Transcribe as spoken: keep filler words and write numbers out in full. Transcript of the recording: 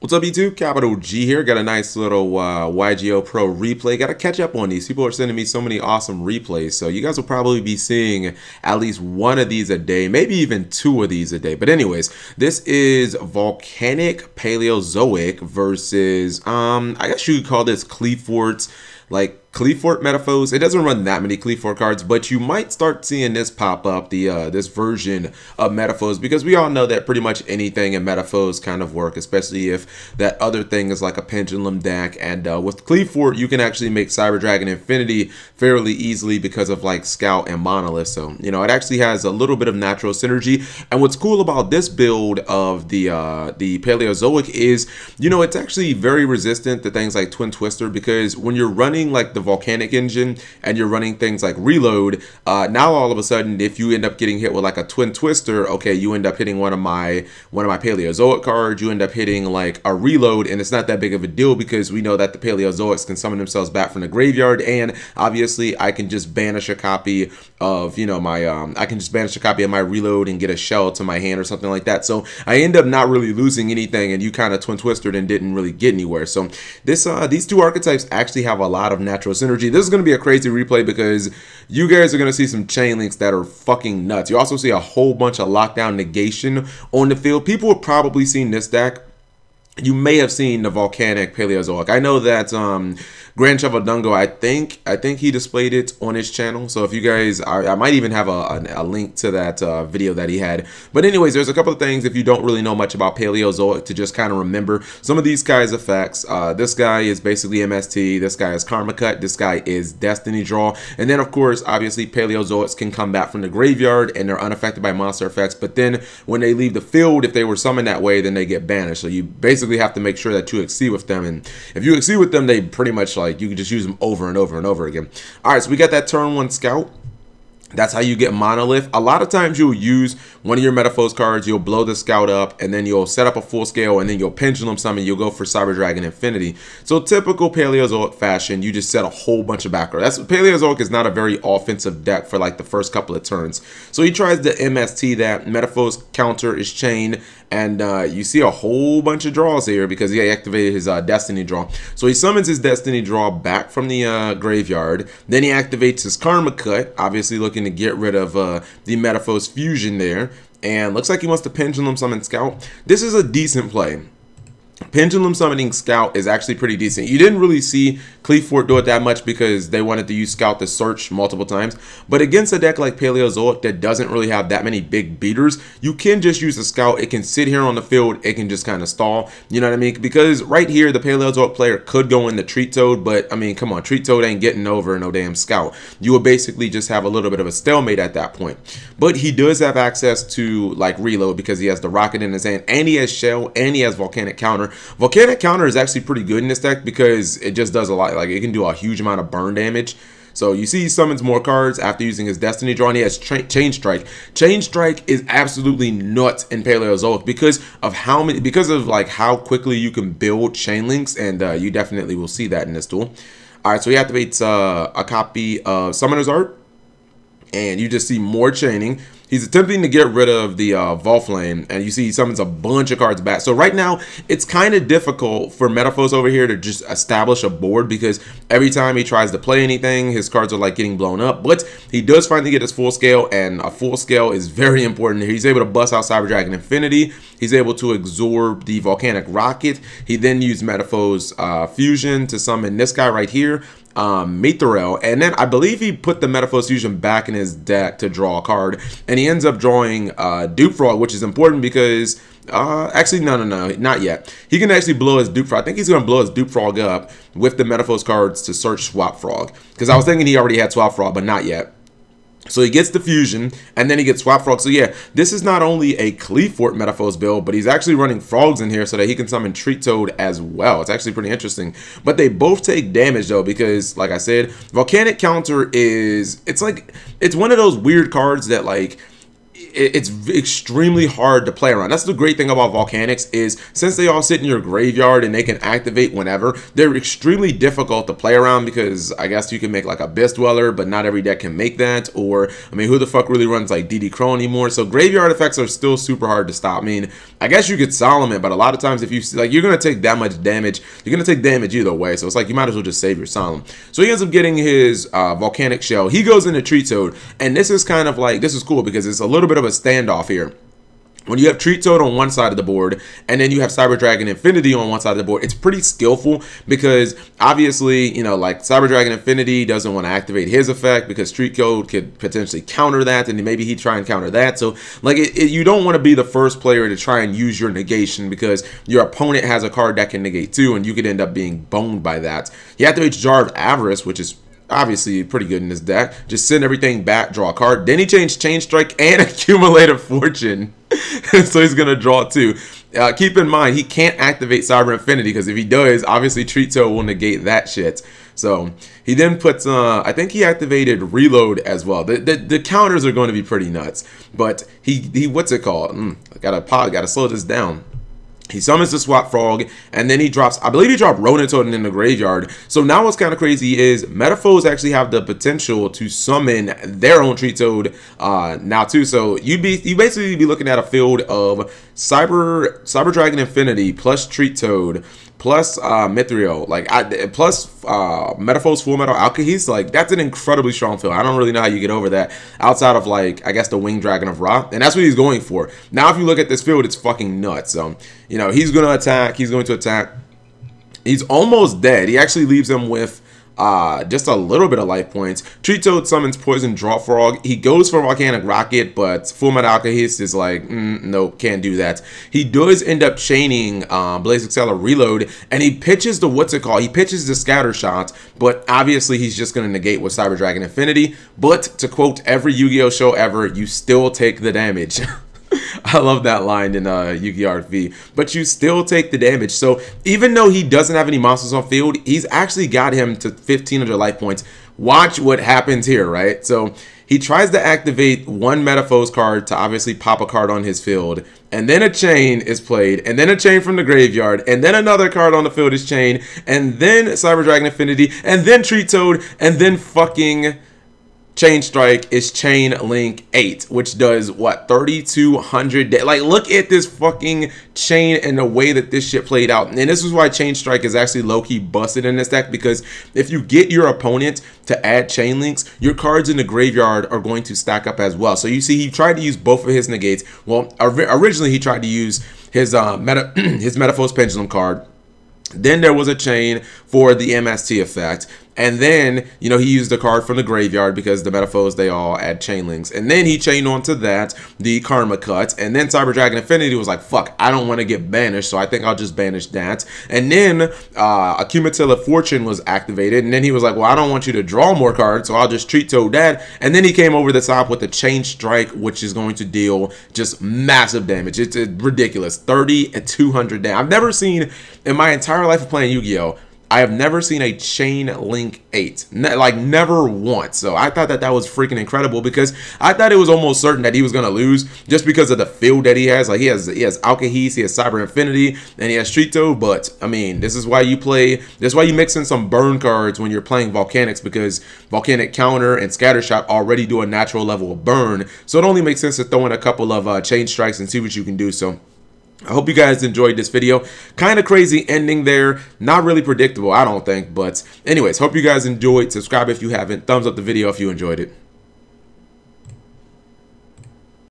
What's up, YouTube? Capital G here. Got a nice little uh, Y G O Pro replay. Got to catch up on these. People are sending me so many awesome replays. So you guys will probably be seeing at least one of these a day, maybe even two of these a day. But anyways, this is Volcanic Paleozoic versus, um, I guess you could call this Cliforts. Like Clefort Metaphose, it doesn't run that many Clefort cards, but you might start seeing this pop up, the uh, this version of Metaphos, because we all know that pretty much anything in Metaphos kind of work, especially if that other thing is like a Pendulum deck. And uh, with Clefort, you can actually make Cyber Dragon Infinity fairly easily because of like Scout and Monolith. So, you know, it actually has a little bit of natural synergy. And what's cool about this build of the, uh, the Paleozoic is, you know, it's actually very resistant to things like Twin Twister, because when you're running like the Volcanic engine and you're running things like Reload, uh, now all of a sudden, if you end up getting hit with like a Twin Twister, okay, you end up hitting one of my one of my Paleozoic cards, you end up hitting like a Reload, and it's not that big of a deal because we know that the Paleozoics can summon themselves back from the graveyard, and obviously I can just banish a copy of, you know, my um, I can just banish a copy of my Reload and get a Shell to my hand or something like that, so I end up not really losing anything, and you kind of Twin Twistered and didn't really get anywhere. So this uh, these two archetypes actually have a lot of natural synergy. This is going to be a crazy replay because you guys are going to see some chain links that are fucking nuts. You also see a whole bunch of lockdown negation on the field. People have probably seen this deck. You may have seen the Volcanic Paleozoic. I know that um, Grand Chevodungo, I think, I think he displayed it on his channel. So if you guys, I, I might even have a, a, a link to that uh, video that he had. But anyways, there's a couple of things if you don't really know much about Paleozoic to just kind of remember. Some of these guys' effects. Uh, this guy is basically M S T. This guy is Karma Cut. This guy is Destiny Draw. And then, of course, obviously, Paleozoics can come back from the graveyard and they're unaffected by monster effects. But then when they leave the field, if they were summoned that way, then they get banished. So you basically have to make sure that you exceed with them, and if you exceed with them, they pretty much, like, you can just use them over and over and over again. All right, so we got that turn one Scout. That's how you get Monolith. A lot of times you'll use one of your Metaphos cards, you'll blow the Scout up, and then you'll set up a full scale, and then you'll Pendulum Summon, you'll go for Cyber Dragon Infinity. So typical Paleozoic fashion, you just set a whole bunch of backer. That's Paleozoic is not a very offensive deck for like the first couple of turns. So he tries to M S T that. Metaphos counter is chained, and uh, you see a whole bunch of draws here because he activated his uh, Destiny Draw. So he summons his Destiny Draw back from the uh, graveyard. Then he activates his Karma Cut, obviously looking to get rid of uh, the Metaphos Fusion there, and looks like he wants to Pendulum Summon Scout. This is a decent play. Pendulum Summoning Scout is actually pretty decent. You didn't really see Clefort do it that much because they wanted to use Scout to search multiple times, but against a deck like Paleozoic that doesn't really have that many big beaters, you can just use the Scout. It can sit here on the field. It can just kind of stall. You know what I mean? Because right here, the Paleozoic player could go in the Treatoad, but I mean, come on, Treatoad ain't getting over no damn Scout. You would basically just have a little bit of a stalemate at that point. But he does have access to like Reload because he has the Rocket in his hand, and he has Shell, and he has Volcanic Counter. Volcanic Counter is actually pretty good in this deck because it just does a lot. Like, it can do a huge amount of burn damage. So you see he summons more cards after using his Destiny Draw, and he has Chain Strike. Chain Strike is absolutely nuts in Paleozoic because of how many, because of like how quickly you can build chain links, and uh, you definitely will see that in this duel. All right, so he activates uh, a copy of Summoner's Art, and you just see more chaining. He's attempting to get rid of the uh, Volflame, and you see he summons a bunch of cards back. So right now, it's kind of difficult for Metaphos over here to just establish a board because every time he tries to play anything, his cards are like getting blown up. But he does finally get his full scale, and a full scale is very important. He's able to bust out Cyber Dragon Infinity. He's able to absorb the Volcanic Rocket. He then used Metaphos uh, Fusion to summon this guy right here, um Mithril, and then I believe he put the Metaphos Fusion back in his deck to draw a card, and he ends up drawing uh Dupe Frog, which is important because uh actually no no no not yet he can actually blow his Dupe Frog. I think he's gonna blow his Dupe Frog up with the Metaphos cards to search Swap Frog, because I was thinking he already had Swap Frog, but not yet. So he gets the Fusion, and then he gets Swap Frog. So yeah, this is not only a Clefort Metaphos build, but he's actually running Frogs in here so that he can summon Treatoad as well. It's actually pretty interesting. But they both take damage, though, because, like I said, Volcanic Counter is... It's like... It's one of those weird cards that, like... it's extremely hard to play around. That's the great thing about Volcanics, is since they all sit in your graveyard and they can activate whenever, they're extremely difficult to play around, because I guess you can make like Abyss Dweller, but not every deck can make that. Or, I mean, who the fuck really runs like D D Crow anymore? So graveyard effects are still super hard to stop. I mean, I guess you could Solemn it, but a lot of times if you, like, you're going to take that much damage, you're going to take damage either way. So it's like, you might as well just save your Solemn. So he ends up getting his uh, Volcanic Shell. He goes into Treatoad, and this is kind of like, this is cool because it's a little bit of a standoff here. When you have Treatoad on one side of the board, and then you have Cyber Dragon Infinity on one side of the board, it's pretty skillful, because obviously, you know, like Cyber Dragon Infinity doesn't want to activate his effect because Treatoad could potentially counter that, and maybe he try and counter that. So, like, it, it, you don't want to be the first player to try and use your negation, because your opponent has a card that can negate too, and you could end up being boned by that. He activates Jar of Avarice, which is obviously pretty good in this deck. Just send everything back, draw a card. Then he changed Chain Strike and Accumulated Fortune. So he's going to draw two. Uh, keep in mind, he can't activate Cyber Infinity, because if he does, obviously Treatoad will negate that shit. So he then puts, uh, I think he activated Reload as well. The, the, the counters are going to be pretty nuts. But he, he what's it called? Mm, I gotta, gotta slow this down. He summons the Swap Frog, and then he drops, I believe he dropped Ronin Toad in the graveyard. So now what's kind of crazy is Metaphos actually have the potential to summon their own Treatoad uh, now too. So you'd be, you basically be looking at a field of Cyber Cyber Dragon Infinity plus Treatoad plus uh, Mithril, like I, plus uh, Metaphos Full Metal Alkahis. Like, that's an incredibly strong field. I don't really know how you get over that outside of, like, I guess the Winged Dragon of Ra, and that's what he's going for. Now, if you look at this field, it's fucking nuts. So, you know, he's going to attack. He's going to attack. He's almost dead. He actually leaves him with Uh, just a little bit of life points. Treatoad summons Poison Draw Frog. He goes for Volcanic Rocket, but Full Metal Alkahis is like, mm, nope, can't do that. He does end up chaining uh, Blaze Excella Reload, and he pitches the what's it called? He pitches the Scatter Shot, but obviously he's just going to negate with Cyber Dragon Infinity. But to quote every Yu-Gi-Oh show ever, you still take the damage. I love that line in uh, Yu-Gi-Oh R F V. But you still take the damage. So even though he doesn't have any monsters on field, he's actually got him to fifteen hundred life points. Watch what happens here, right? So he tries to activate one Metaphos card to obviously pop a card on his field. And then a chain is played. And then a chain from the graveyard. And then another card on the field is chained. And then Cyber Dragon Infinity. And then Treatoad. And then fucking Chain Strike is Chain Link eight, which does what, thirty-two hundred? Like, look at this fucking chain and the way that this shit played out. And this is why Chain Strike is actually low-key busted in this deck, because if you get your opponent to add chain links, your cards in the graveyard are going to stack up as well. So you see, he tried to use both of his negates. Well, originally he tried to use his uh, meta his Metaphos Pendulum card. Then there was a chain for the M S T effect. And then, you know, he used a card from the graveyard, because the Metaphos, they all add chain links. And then he chained on to that, the Karma Cut. And then Cyber Dragon Infinity was like, fuck, I don't want to get banished, so I think I'll just banish that. And then uh, Accumulated Fortune was activated. And then he was like, well, I don't want you to draw more cards, so I'll just Treatoad that. And then he came over the top with the Chain Strike, which is going to deal just massive damage. It's, it's ridiculous. thirty-two hundred damage. I've never seen, in my entire life of playing Yu-Gi-Oh!, I have never seen a Chain Link eight, ne like never once. So I thought that that was freaking incredible, because I thought it was almost certain that he was going to lose just because of the field that he has. Like, he has he has Alkahis, he has Cyber Infinity, and he has Treatoad. But I mean, this is why you play, that's why you mix in some burn cards when you're playing Volcanics, because Volcanic Counter and Scattershot already do a natural level of burn. So it only makes sense to throw in a couple of uh, Chain Strikes and see what you can do. So I hope you guys enjoyed this video. Kind of crazy ending there. Not really predictable, I don't think. But anyways, hope you guys enjoyed. Subscribe if you haven't. Thumbs up the video if you enjoyed it.